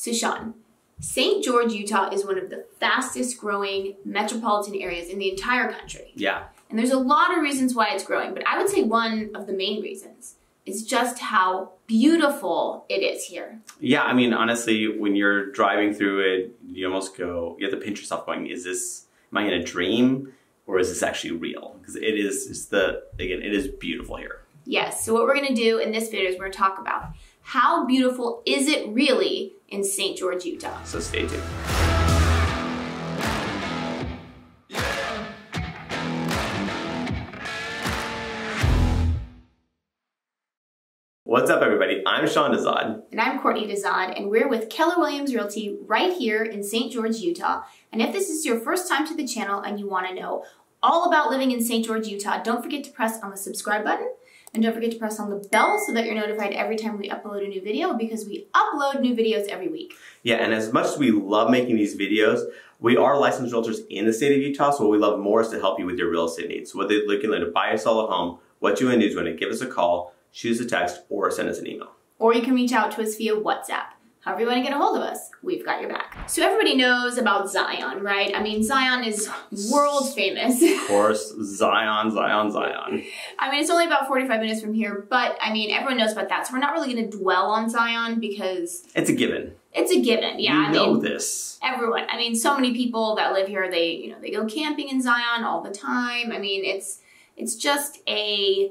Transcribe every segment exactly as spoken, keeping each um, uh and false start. So Sean, Saint George, Utah is one of the fastest growing metropolitan areas in the entire country. Yeah. And there's a lot of reasons why it's growing, but I would say one of the main reasons is just how beautiful it is here. Yeah, I mean, honestly, when you're driving through it, you almost go, you have to pinch yourself going, is this, am I in a dream or is this actually real? Because it is, it's the, again, it is beautiful here. Yes, so what we're gonna do in this video is we're gonna talk about how beautiful is it really in Saint George, Utah. So stay tuned. What's up, everybody? I'm Sean Dezahd. And I'm Courtney Dezahd, and we're with Keller Williams Realty right here in Saint George, Utah. And if this is your first time to the channel and you want to know all about living in Saint George, Utah, don't forget to press on the subscribe button, and don't forget to press on the bell so that you're notified every time we upload a new video, because we upload new videos every week. Yeah, and as much as we love making these videos, we are licensed realtors in the state of Utah, so what we love more is to help you with your real estate needs. So whether you're looking to buy or sell a home, what you want to do is you want to give us a call, choose a text, or send us an email. Or you can reach out to us via WhatsApp. However you want to get a hold of us, we've got your back. So everybody knows about Zion, right? I mean, Zion is world famous. Of course, Zion, Zion, Zion. I mean, it's only about forty-five minutes from here, but I mean, everyone knows about that. So we're not really going to dwell on Zion because... It's a given. It's a given, yeah. You I know mean, this. Everyone. I mean, so many people that live here, they, you know, they go camping in Zion all the time. I mean, it's it's just a...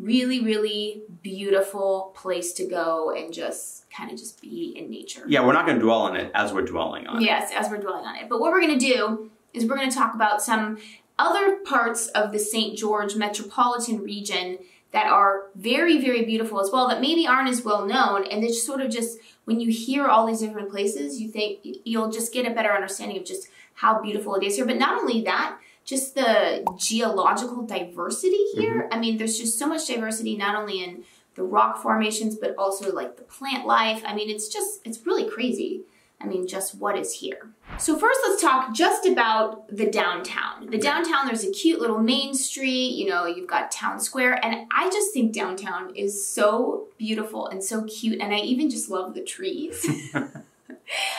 really, really beautiful place to go and just kind of just be in nature. Yeah, we're not going to dwell on it as we're dwelling on it. Yes, as we're dwelling on it. But what we're going to do is we're going to talk about some other parts of the Saint George metropolitan region that are very, very beautiful as well, that maybe aren't as well known. And it's sort of just, when you hear all these different places, you think you'll just get a better understanding of just how beautiful it is here. But not only that, just the geological diversity here. Mm-hmm. I mean, there's just so much diversity, not only in the rock formations, but also like the plant life. I mean, it's just, it's really crazy. I mean, just what is here. So first let's talk just about the downtown. The downtown, there's a cute little main street, you know, you've got town square, and I just think downtown is so beautiful and so cute. And I even just love the trees.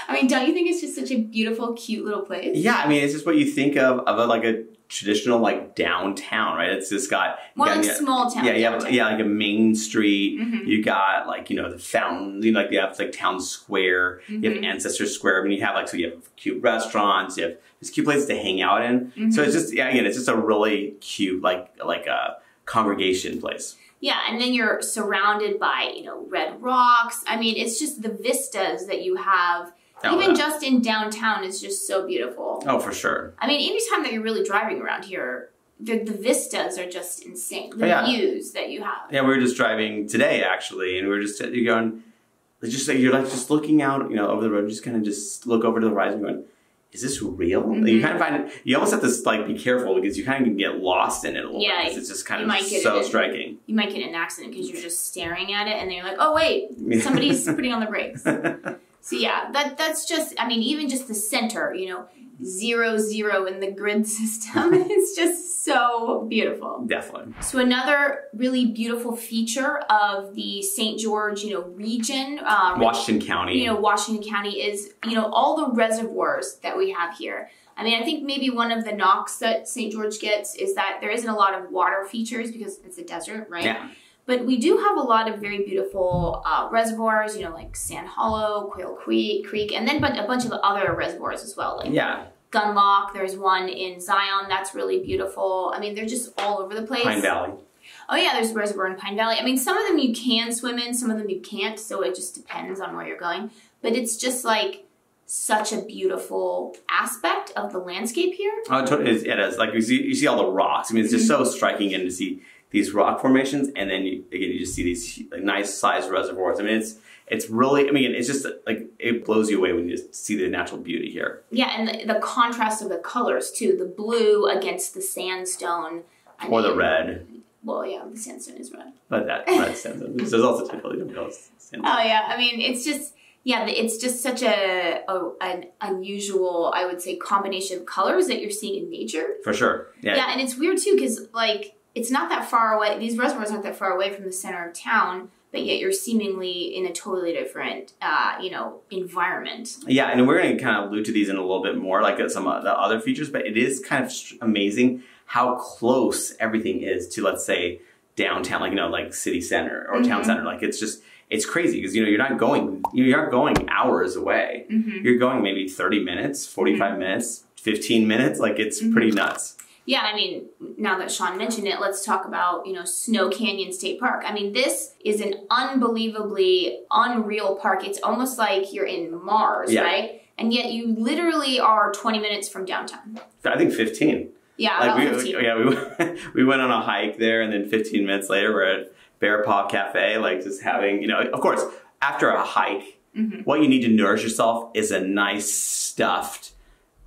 I mean, don't you think it's just such a beautiful, cute little place? Yeah, I mean, it's just what you think of, of a, like a traditional, like, downtown, right? It's just got... More got, like you know, small town. Yeah, you have, yeah, like a main street. Mm-hmm. You got, like, you know, the fountain, you know, like, you have, like, town square. Mm-hmm. You have Ancestor Square. I mean, you have, like, so you have cute restaurants. You have just cute places to hang out in. Mm-hmm. So it's just, yeah, again, it's just a really cute, like, like a congregation place. Yeah, and then you're surrounded by, you know, red rocks. I mean, it's just the vistas that you have, oh, even yeah. just in downtown is just so beautiful. Oh, for sure. I mean, anytime that you're really driving around here, the, the vistas are just insane. The oh, yeah. views that you have. Yeah, we were just driving today, actually, and we were just you're going, just you're like just looking out, you know, over the road, just kind of just look over to the horizon going, is this real? Mm-hmm. You kind of find it, you almost have to like be careful because you kind of can get lost in it a little yeah, bit. It's just kind of so in, striking. You might get in an accident because you're just staring at it and then you're like, oh wait, somebody's putting on the brakes. So yeah, that that's just, I mean, even just the center, you know, zero, zero in the grid system is just so beautiful. Definitely. So another really beautiful feature of the Saint George, you know, region, uh, Washington County, you know, Washington County is, you know, all the reservoirs that we have here. I mean, I think maybe one of the knocks that Saint George gets is that there isn't a lot of water features because it's a desert, right? Yeah. But we do have a lot of very beautiful uh, reservoirs, you know, like Sand Hollow, Quail Creek, and then a bunch of other reservoirs as well. Like yeah. Gunlock, there's one in Zion that's really beautiful. I mean, they're just all over the place. Pine Valley. Oh yeah, there's a reservoir in Pine Valley. I mean, some of them you can swim in, some of them you can't, so it just depends on where you're going. But it's just like such a beautiful aspect of the landscape here. Oh, it is. It is. Like you see, you see all the rocks. I mean, it's just mm-hmm. so striking and to see these rock formations, and then you, again, you just see these like, nice sized reservoirs. I mean, it's it's really, I mean, it's just like, it blows you away when you just see the natural beauty here. Yeah, and the, the contrast of the colors too, the blue against the sandstone. I or mean, the red. Well, yeah, the sandstone is red. But that red sandstone, there's also totally different colors. Oh yeah, I mean, it's just, yeah, it's just such a, a an unusual, I would say, combination of colors that you're seeing in nature. For sure, yeah. Yeah, and it's weird too, because like, it's not that far away. These reservoirs aren't that far away from the center of town, but yet you're seemingly in a totally different, uh, you know, environment. Yeah, and we're going to kind of allude to these in a little bit more, like some of the other features, but it is kind of amazing how close everything is to, let's say, downtown, like, you know, like city center or mm-hmm. town center. Like, it's just, it's crazy because, you know, you're not going, you're not going hours away. Mm-hmm. You're going maybe thirty minutes, forty-five mm-hmm. minutes, fifteen minutes. Like, it's mm-hmm. pretty nuts. Yeah, I mean, now that Sean mentioned it, let's talk about, you know, Snow Canyon State Park. I mean, this is an unbelievably unreal park. It's almost like you're in Mars, yeah. right? And yet you literally are twenty minutes from downtown. I think fifteen. Yeah, like we, fifteen. Yeah, we, we went on a hike there, and then fifteen minutes later, we're at Bear Paw Cafe, like just having, you know, of course, after a hike, mm-hmm. what you need to nourish yourself is a nice stuffed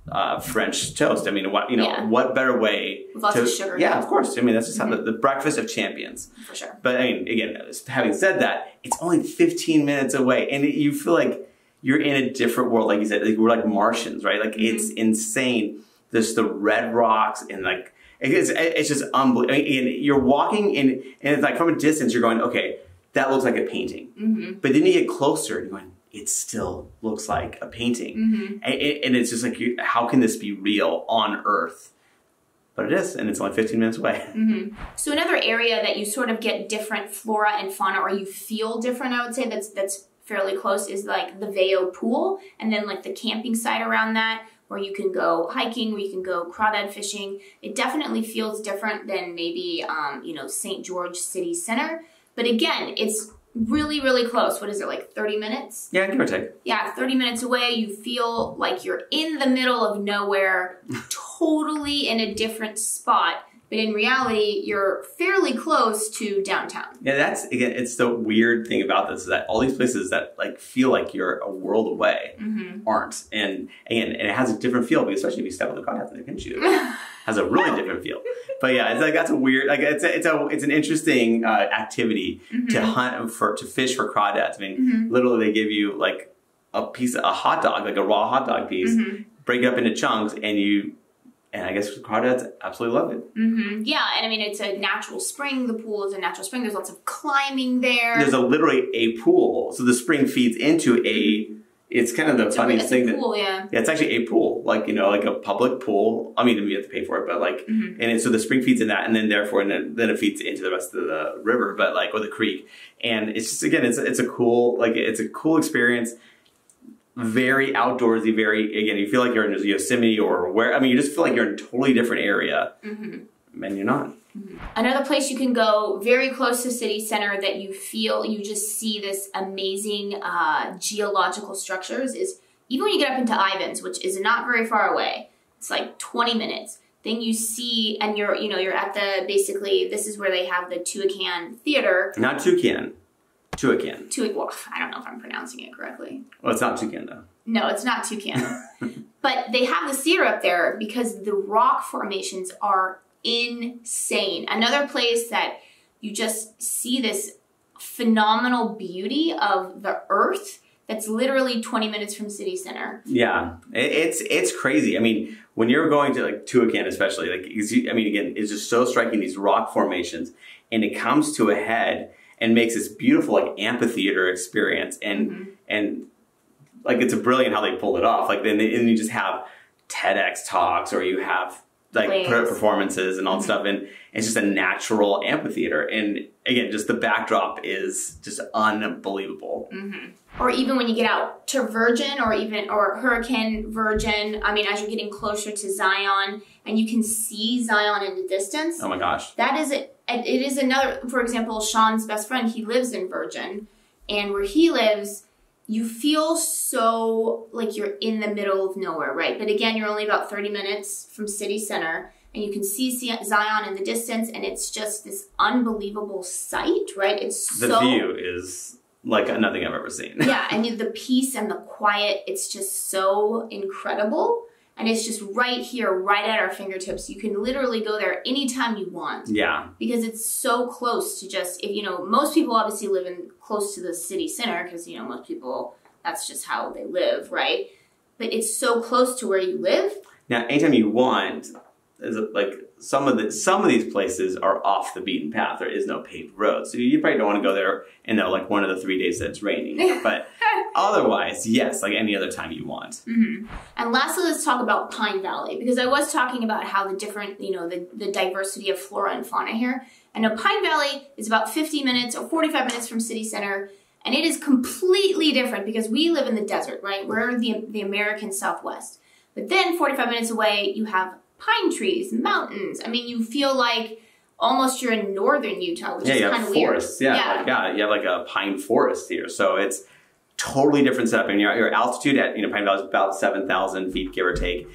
Uh, French toast. I mean, what, you know, yeah. what better way? Lots to, of sugar. Yeah, of course. I mean, that's just mm-hmm. how the, the breakfast of champions. For sure. But I mean, again, having said that, it's only fifteen minutes away, and it, you feel like you're in a different world. Like you said, like, we're like Martians, right? Like mm-hmm. it's insane. There's the red rocks, and like it's it's just unbelievable. I mean, and you're walking, and and it's like from a distance, you're going, okay, that looks like a painting. Mm-hmm. But then you get closer, and you're going, it still looks like a painting. Mm-hmm. and, and it's just like, you, how can this be real on Earth? But it is, and it's only fifteen minutes away. Mm-hmm. So another area that you sort of get different flora and fauna, or you feel different, I would say, that's that's fairly close, is like the Vayo pool, and then like the camping site around that, where you can go hiking, where you can go crawdad fishing. It definitely feels different than maybe, um, you know, Saint George City Center. But again, it's really, really close. What is it, like thirty minutes? Yeah, give or take. Yeah, thirty minutes away. You feel like you're in the middle of nowhere, totally in a different spot. But in reality, you're fairly close to downtown. Yeah, that's, again, it's the weird thing about this, is that all these places that like feel like you're a world away mm-hmm. aren't. And again, and it has a different feel, because especially if you step on the cotton and they pinch you. Has a really different feel. But yeah, it's like, that's a weird, like it's a, it's a, it's an interesting uh, activity mm-hmm. to hunt for, to fish for crawdads. I mean, mm-hmm. literally they give you like a piece, of, a hot dog, like a raw hot dog piece, mm-hmm. break it up into chunks, and you, and I guess crawdads absolutely love it. Mm-hmm. Yeah, and I mean, it's a natural spring. The pool is a natural spring. There's lots of climbing there. There's a, literally a pool. So the spring feeds into a, it's kind of the it's funniest a, it's thing a pool, that yeah. yeah, it's actually a pool, like, you know, like a public pool. I mean, you have to pay for it, but like, mm-hmm. and it, so the spring feeds in that, and then therefore, and then, then it feeds into the rest of the river, but like, or the creek. And it's just, again, it's it's a cool, like, it's a cool experience. Very outdoorsy, very, again, you feel like you're in Yosemite or where, I mean, you just feel like you're in a totally different area, mm-hmm. and you're not. Another place you can go very close to city center that you feel, you just see this amazing uh, geological structures, is even when you get up into Ivins, which is not very far away. It's like twenty minutes. Then you see, and you're, you know, you're at the, basically, this is where they have the Tuacahn Theater. Not Tuacahn. Tuacahn. Tuacahn. Well, I don't know if I'm pronouncing it correctly. Well, it's not Tuacahn, though. No, it's not Tuacahn. But they have the theater up there because the rock formations are insane. Another place that you just see this phenomenal beauty of the earth that's literally twenty minutes from city center. Yeah, it's it's crazy. I mean, when you're going to like Tuacahn especially, like, I mean, again, it's just so striking, these rock formations, and it comes to a head and makes this beautiful like amphitheater experience, and mm-hmm. and like, it's brilliant how they pulled it off. Like, then and you just have TEDx talks, or you have like Plays. performances and all that mm-hmm. stuff, and it's just a natural amphitheater. And again, just the backdrop is just unbelievable. Mm-hmm. Or even when you get out to Virgin, or even or Hurricane Virgin. I mean, as you're getting closer to Zion, and you can see Zion in the distance. Oh my gosh, that is it. It is another. For example, Sean's best friend, he lives in Virgin, and where he lives, you feel so like you're in the middle of nowhere, right? But again, you're only about thirty minutes from city center, and you can see Zion in the distance, and it's just this unbelievable sight, right? It's the so... The view is like nothing I've ever seen. Yeah, and the peace and the quiet, it's just so incredible. And it's just right here, right at our fingertips. You can literally go there anytime you want. Yeah. Because it's so close to just, if you know, most people obviously live in close to the city center because, you know, most people, that's just how they live, right? But it's so close to where you live. Now, anytime you want, is like some of the some of these places are off the beaten path. There is no paved road, so you probably don't want to go there in the, like one of the three days that it's raining. But otherwise, yes, like any other time you want. Mm-hmm. And lastly, let's talk about Pine Valley, because I was talking about how the different, you know, the, the diversity of flora and fauna here. I know Pine Valley is about fifty minutes or forty-five minutes from city center, and it is completely different because we live in the desert, right? We're the the American Southwest. But then forty-five minutes away, you have pine trees, mountains. I mean, you feel like almost you're in northern Utah, which yeah, is kind of weird. Yeah, yeah. Like, yeah, you have like a pine forest here. So it's totally different setup. I mean, your, your altitude at, you know, Pine Valley is about seven thousand feet, give or take.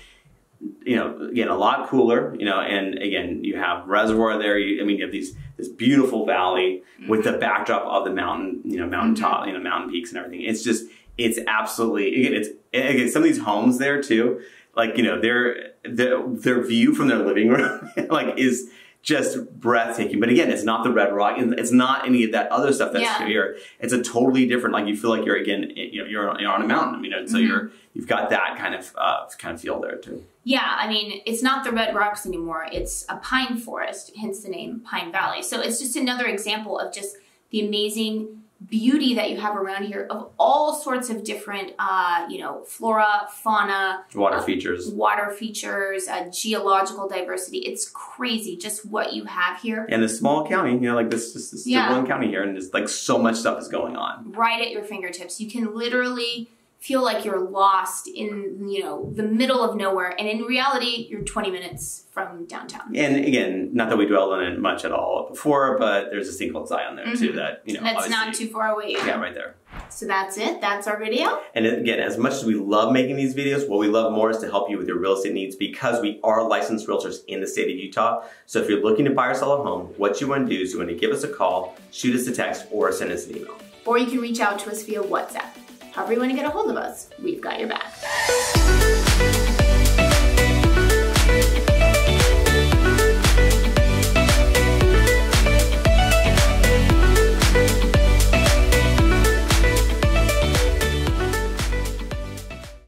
You know, again, a lot cooler, you know, and again, you have reservoir there. You, I mean, you have these, this beautiful valley with the backdrop of the mountain, you know, mountain top, you know, mountain peaks and everything. It's just, it's absolutely, again, it's, again, some of these homes there too, like, you know, their, their, their view from their living room, like, is just breathtaking. But again, it's not the red rock, and it's not any of that other stuff that's yeah. here. It's a totally different, like, you feel like you're, again, you know, you're on a mountain, you know, so mm-hmm. you're, you've got that kind of, uh, kind of feel there too. Yeah. I mean, it's not the red rocks anymore. It's a pine forest, hence the name Pine Valley. So it's just another example of just the amazing beauty that you have around here of all sorts of different, uh, you know, flora, fauna, water uh, features, water features, uh, geological diversity. It's crazy just what you have here. And the small county, you know, like this, this, this yeah. one county here, and there's like so much stuff is going on. Right at your fingertips. You can literally feel like you're lost in, you know, the middle of nowhere. And in reality, you're twenty minutes from downtown. And again, not that we dwelled on it much at all before, but there's a thing called Zion there mm-hmm. too that, you know, that's not too far away. Yeah, right there. So that's it. That's our video. And again, as much as we love making these videos, what we love more is to help you with your real estate needs, because we are licensed realtors in the state of Utah. So if you're looking to buy or sell a home, what you want to do is you want to give us a call, shoot us a text, or send us an email. Or you can reach out to us via WhatsApp. However you want to get a hold of us, we've got your back.